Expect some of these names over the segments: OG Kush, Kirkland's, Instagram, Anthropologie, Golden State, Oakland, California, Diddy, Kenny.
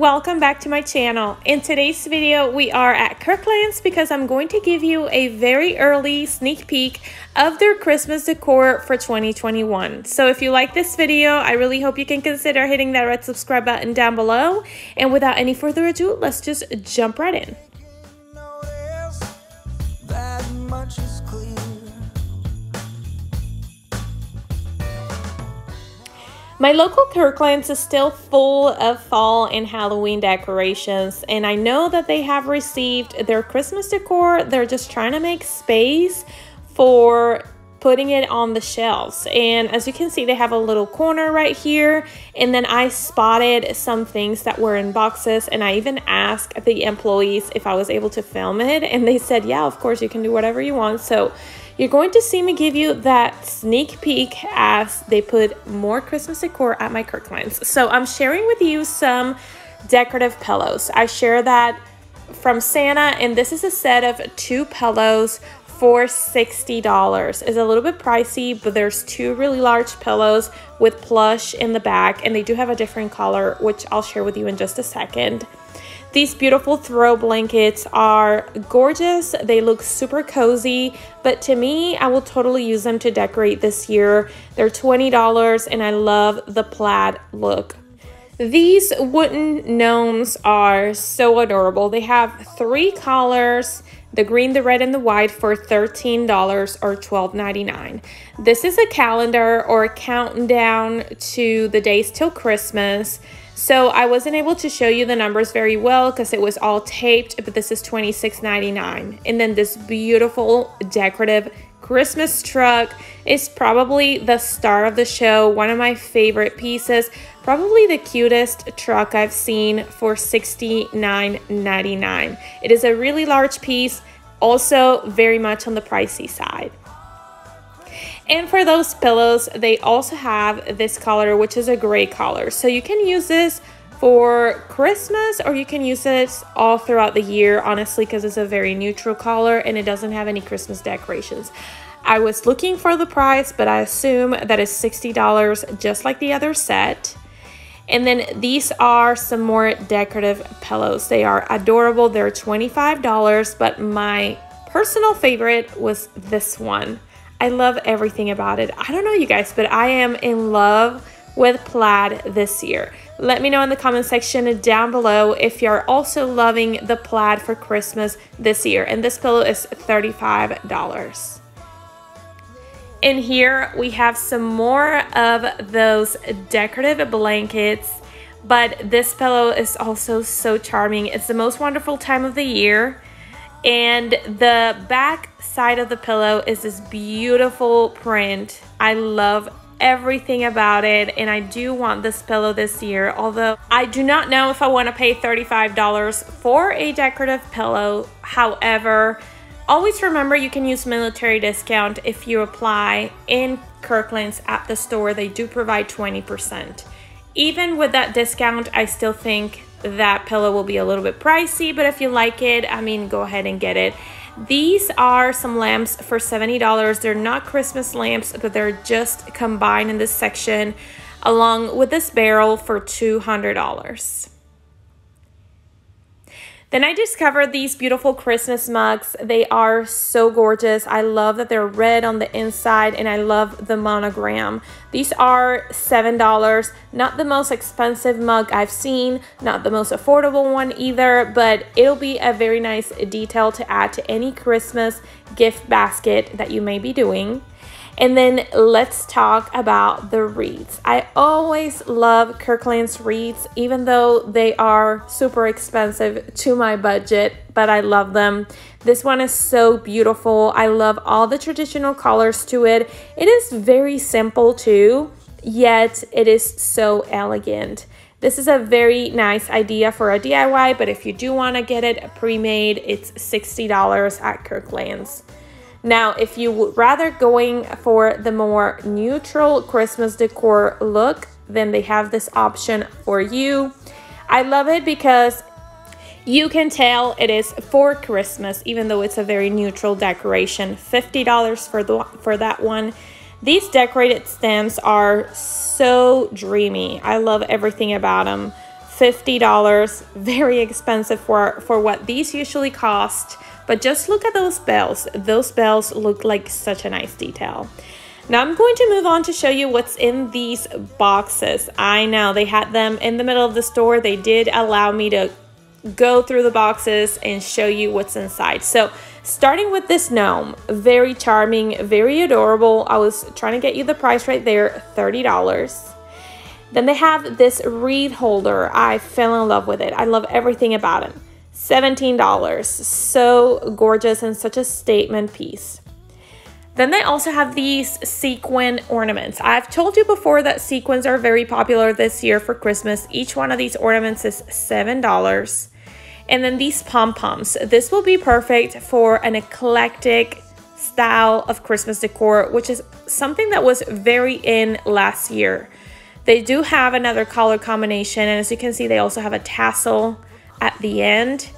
Welcome back to my channel. In today's video, we are at Kirkland's because I'm going to give you a very early sneak peek of their Christmas decor for 2021. So if you like this video, I really hope you can consider hitting that red subscribe button down below. And without any further ado, let's just jump right in. My local Kirkland's is still full of fall and Halloween decorations, and I know that they have received their Christmas decor. They're just trying to make space for putting it on the shelves. And as you can see, they have a little corner right here. And then I spotted some things that were in boxes, and I even asked the employees if I was able to film it, and they said, yeah, of course you can do whatever you want. So you're going to see me give you that sneak peek as they put more Christmas decor at my Kirkland's. So I'm sharing with you some decorative pillows. I share that from Santa, and this is a set of 2 pillows for $60. It's a little bit pricey, but there's 2 really large pillows with plush in the back, and they do have a different color, which I'll share with you in just a second. These beautiful throw blankets are gorgeous. They look super cozy, but to me, I will totally use them to decorate this year. They're $20, and I love the plaid look. These wooden gnomes are so adorable. They have 3 colors, the green, the red, and the white, for $13 or $12.99. This is a calendar or a countdown to the days till Christmas. So I wasn't able to show you the numbers very well because it was all taped, but this is $26.99. And then this beautiful decorative Christmas truck is probably the star of the show. One of my favorite pieces, probably the cutest truck I've seen, for $69.99. It is a really large piece, also very much on the pricey side. And for those pillows, they also have this color, which is a gray color. So you can use this for Christmas, or you can use this all throughout the year, honestly, because it's a very neutral color and it doesn't have any Christmas decorations. I was looking for the price, but I assume that it's $60, just like the other set. And then these are some more decorative pillows. They are adorable. They're $25, but my personal favorite was this one. I love everything about it. I don't know you guys, but I am in love with plaid this year. Let me know in the comment section down below if you're also loving the plaid for Christmas this year. And this pillow is $35. In here, we have some more of those decorative blankets, but this pillow is also so charming. It's the most wonderful time of the year. And the back side of the pillow is this beautiful print. I love everything about it, and I do want this pillow this year, although I do not know if I want to pay $35 for a decorative pillow. However, always remember you can use military discount if you apply in Kirkland's at the store. They do provide 20%. Even with that discount, I still think that pillow will be a little bit pricey, but if you like it, I mean, go ahead and get it. These are some lamps for $70. They're not Christmas lamps, but they're just combined in this section along with this barrel for $200. Then I discovered these beautiful Christmas mugs. They are so gorgeous. I love that they're red on the inside, and I love the monogram. These are $7, not the most expensive mug I've seen, not the most affordable one either, but it'll be a very nice detail to add to any Christmas gift basket that you may be doing. And then let's talk about the wreaths. I always love Kirkland's wreaths, even though they are super expensive to my budget, but I love them. This one is so beautiful. I love all the traditional colors to it. It is very simple too, yet it is so elegant. This is a very nice idea for a DIY, but if you do want to get it pre-made, it's $60 at Kirkland's. Now, if you would rather going for the more neutral Christmas decor look, then they have this option for you. I love it because you can tell it is for Christmas, even though it's a very neutral decoration. $50 for that one. These decorated stems are so dreamy. I love everything about them. $50, very expensive for what these usually cost. But just look at those bells. Those bells look like such a nice detail. Now I'm going to move on to show you what's in these boxes. I know they had them in the middle of the store. They did allow me to go through the boxes and show you what's inside. So starting with this gnome, very charming, very adorable. I was trying to get you the price right there, $30. Then they have this reed holder. I fell in love with it. I love everything about it. $17. So gorgeous and such a statement piece. Then they also have these sequin ornaments. I've told you before that sequins are very popular this year for Christmas. Each one of these ornaments is $7. And then these pom-poms. This will be perfect for an eclectic style of Christmas decor, which is something that was very in last year. They do have another color combination, and as you can see, they also have a tassel at the end.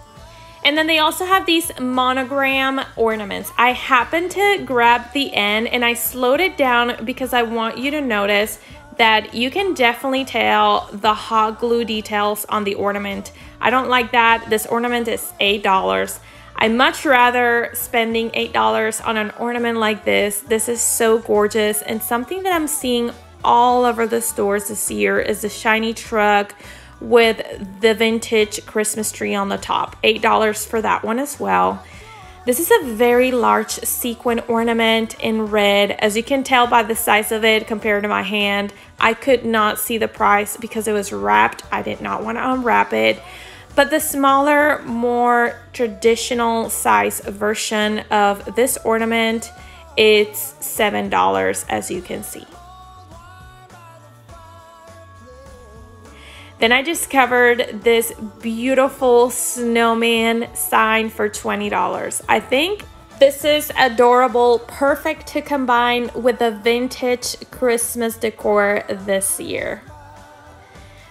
And then they also have these monogram ornaments. I happened to grab the end and I slowed it down because I want you to notice that you can definitely tell the hot glue details on the ornament. I don't like that. This ornament is $8. I'd much rather spending $8 on an ornament like this. This is so gorgeous, and something that I'm seeing all over the stores this year is the shiny truck with the vintage Christmas tree on the top. $8 for that one as well. This is a very large sequin ornament in red. As you can tell by the size of it compared to my hand, I could not see the price because it was wrapped. I did not want to unwrap it. But the smaller, more traditional size version of this ornament, it's $7, as you can see. Then I discovered this beautiful snowman sign for $20. I think this is adorable, perfect to combine with the vintage Christmas decor this year.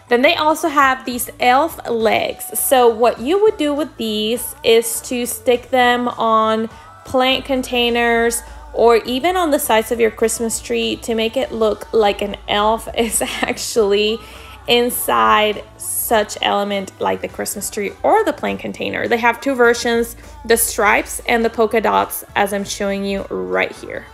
Then they also have these elf legs. So what you would do with these is to stick them on plant containers or even on the sides of your Christmas tree to make it look like an elf is actually inside such element like the Christmas tree or the plain container. They have two versions, the stripes and the polka dots, as I'm showing you right here.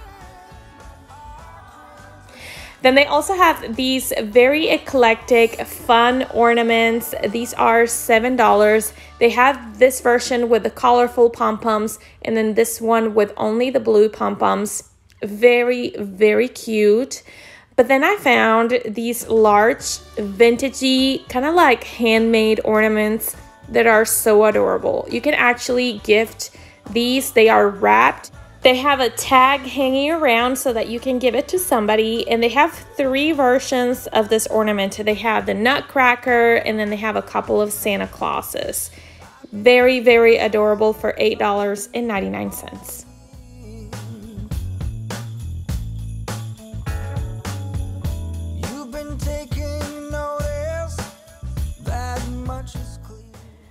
Then they also have these very eclectic fun ornaments. These are $7. They have this version with the colorful pom-poms and then this one with only the blue pom-poms. Very, very cute. But then I found these large, vintagey, kind of like handmade ornaments that are so adorable. You can actually gift these. They are wrapped. They have a tag hanging around so that you can give it to somebody. And they have three versions of this ornament. They have the Nutcracker, and then they have a couple of Santa Clauses. Very, very adorable for $8.99.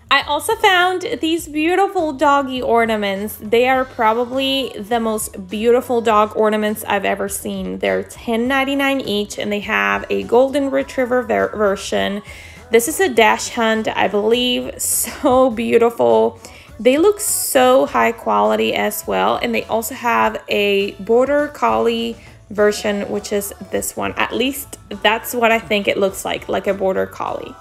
I also found these beautiful doggy ornaments. They are probably the most beautiful dog ornaments I've ever seen. They're $10.99 each, and they have a golden retriever version. This is a dash hunt, I believe. So beautiful. They look so high quality as well, and they also have a border collie version, which is this one. At least that's what I think it looks like a border collie.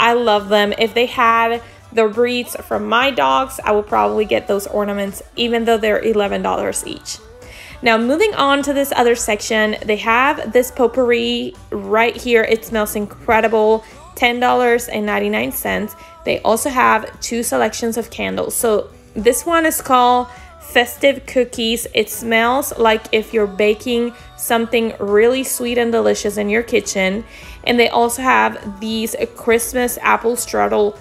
I love them. If they had the breeds from my dogs, I would probably get those ornaments, even though they're $11 each. Now, moving on to this other section, they have this potpourri right here. It smells incredible, $10.99. They also have two selections of candles. So this one is called Festive Cookies. It smells like if you're baking something really sweet and delicious in your kitchen. And they also have these Christmas apple strudel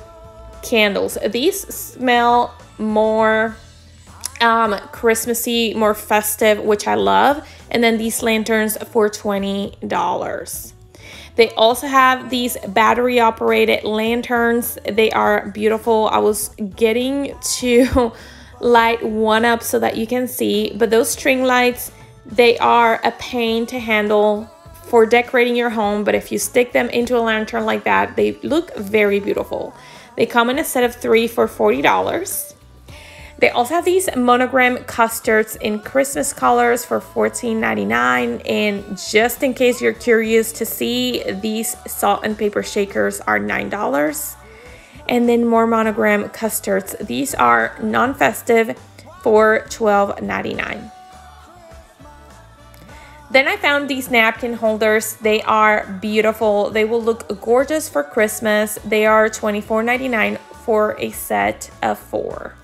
candles. These smell more Christmassy, more festive, which I love. And then these lanterns for $20. They also have these battery operated lanterns. They are beautiful. I was getting to light one up so that you can see, but those string lights, they are a pain to handle for decorating your home, but if you stick them into a lantern like that, they look very beautiful. They come in a set of 3 for $40. They also have these monogram custards in Christmas colors for $14.99. And just in case you're curious to see, these salt and pepper shakers are $9. And then more monogram custards. These are non-festive for $12.99. Then I found these napkin holders. They are beautiful. They will look gorgeous for Christmas. They are $24.99 for a set of 4.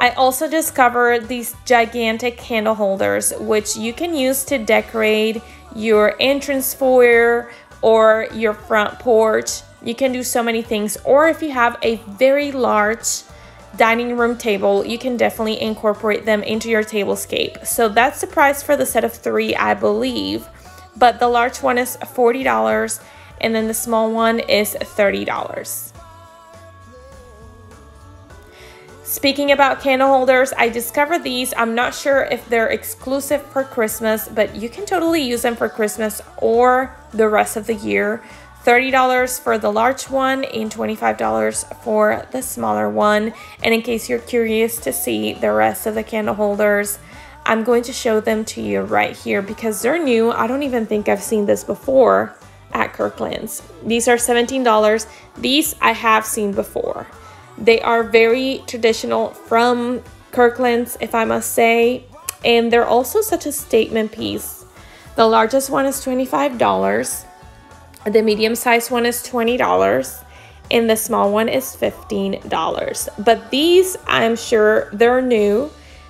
I also discovered these gigantic candle holders, which you can use to decorate your entrance foyer or your front porch. You can do so many things. Or if you have a very large dining room table, you can definitely incorporate them into your tablescape. So that's the price for the set of 3, I believe, but the large one is $40 and then the small one is $30. Speaking about candle holders, I discovered these. I'm not sure if they're exclusive for Christmas, but you can totally use them for Christmas or the rest of the year. $30 for the large one and $25 for the smaller one. And in case you're curious to see the rest of the candle holders, I'm going to show them to you right here because they're new. I don't even think I've seen this before at Kirkland's. These are $17. These I have seen before. They are very traditional from Kirkland's, if I must say. And they're also such a statement piece. The largest one is $25. The medium-sized one is $20 and the small one is $15. But these, I'm sure they're new.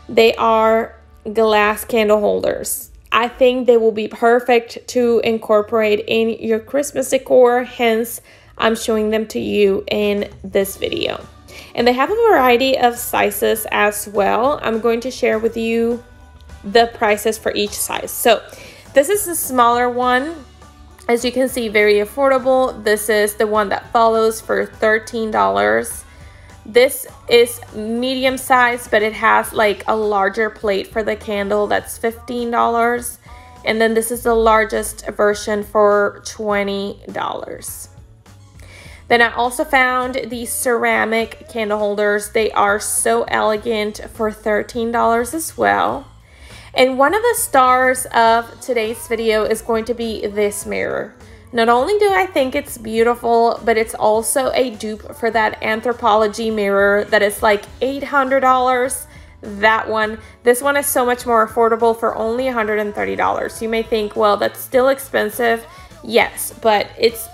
They are glass candle holders. I think they will be perfect to incorporate in your Christmas decor. Hence, I'm showing them to you in this video. And they have a variety of sizes as well. I'm going to share with you the prices for each size. So this is the smaller one. As you can see, very affordable. This is the one that follows for $13. This is medium size, but it has like a larger plate for the candle. That's $15. And then this is the largest version for $20. Then I also found these ceramic candle holders. They are so elegant for $13 as well. And one of the stars of today's video is going to be this mirror. Not only do I think it's beautiful, but it's also a dupe for that Anthropologie mirror that is like $800. That one. This one is so much more affordable for only $130. You may think, well, that's still expensive. Yes, but it's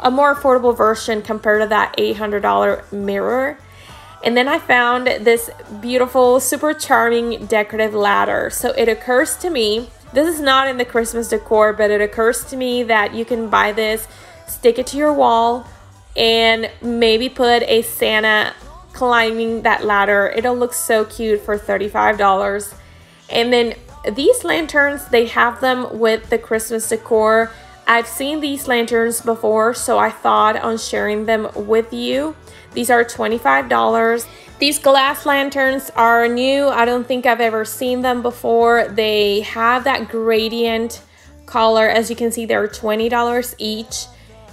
a more affordable version compared to that $800 mirror. And then I found this beautiful, super charming decorative ladder. So it occurs to me, this is not in the Christmas decor, but it occurs to me that you can buy this, stick it to your wall, and maybe put a Santa climbing that ladder. It'll look so cute for $35. And then these lanterns, they have them with the Christmas decor. I've seen these lanterns before, so I thought on sharing them with you. These are $25. These glass lanterns are new. I don't think I've ever seen them before. They have that gradient color. As you can see, they're $20 each.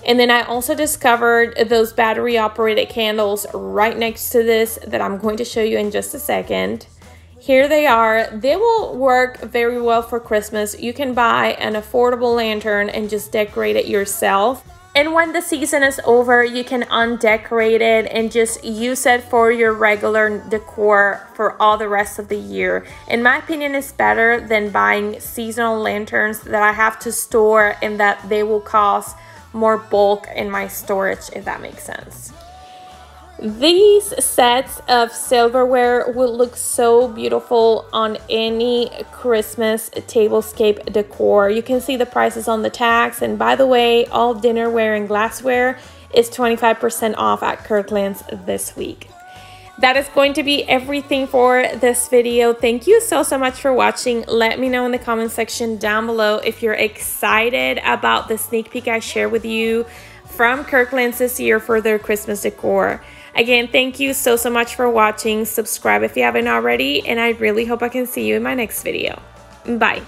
And then I also discovered those battery operated candles right next to this that I'm going to show you in just a second. Here they are. They will work very well for Christmas. You can buy an affordable lantern and just decorate it yourself. And when the season is over, you can undecorate it and just use it for your regular decor for all the rest of the year. In my opinion, it's better than buying seasonal lanterns that I have to store and that they will cost more bulk in my storage, if that makes sense. These sets of silverware would look so beautiful on any Christmas tablescape decor. You can see the prices on the tags. And by the way, all dinnerware and glassware is 25% off at Kirkland's this week. That is going to be everything for this video. Thank you so much for watching. Let me know in the comment section down below if you're excited about the sneak peek I share with you from Kirkland's this year for their Christmas decor. Again, thank you so much for watching. Subscribe if you haven't already, and I really hope I can see you in my next video. Bye.